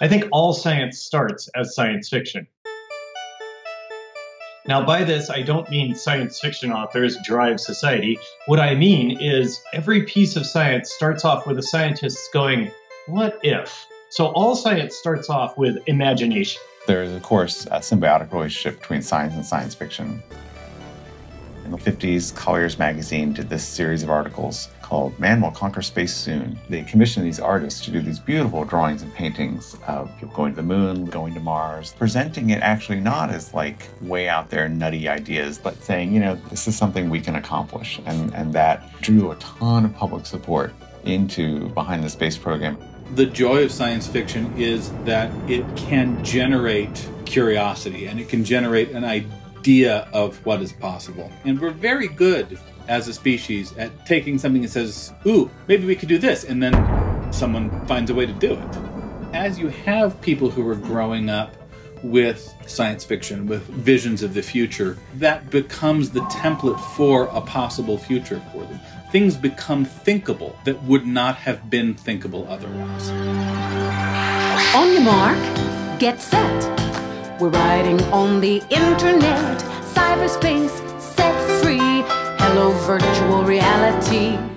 I think all science starts as science fiction. Now, by this, I don't mean science fiction authors drive society. What I mean is every piece of science starts off with the scientists going, what if? So all science starts off with imagination. There is, of course, a symbiotic relationship between science and science fiction. In the 50s, Collier's Magazine did this series of articles called Man Will Conquer Space Soon. They commissioned these artists to do these beautiful drawings and paintings of people going to the moon, going to Mars, presenting it actually not as like way out there nutty ideas, but saying, you know, this is something we can accomplish. And that drew a ton of public support into behind the space program. The joy of science fiction is that it can generate curiosity and it can generate an idea of what is possible. And we're very good as a species at taking something that says, ooh, maybe we could do this, and then someone finds a way to do it. As you have people who are growing up with science fiction, with visions of the future, that becomes the template for a possible future for them. Things become thinkable that would not have been thinkable otherwise. On your mark, get set. We're riding on the internet. Cyberspace set free. Hello, virtual reality.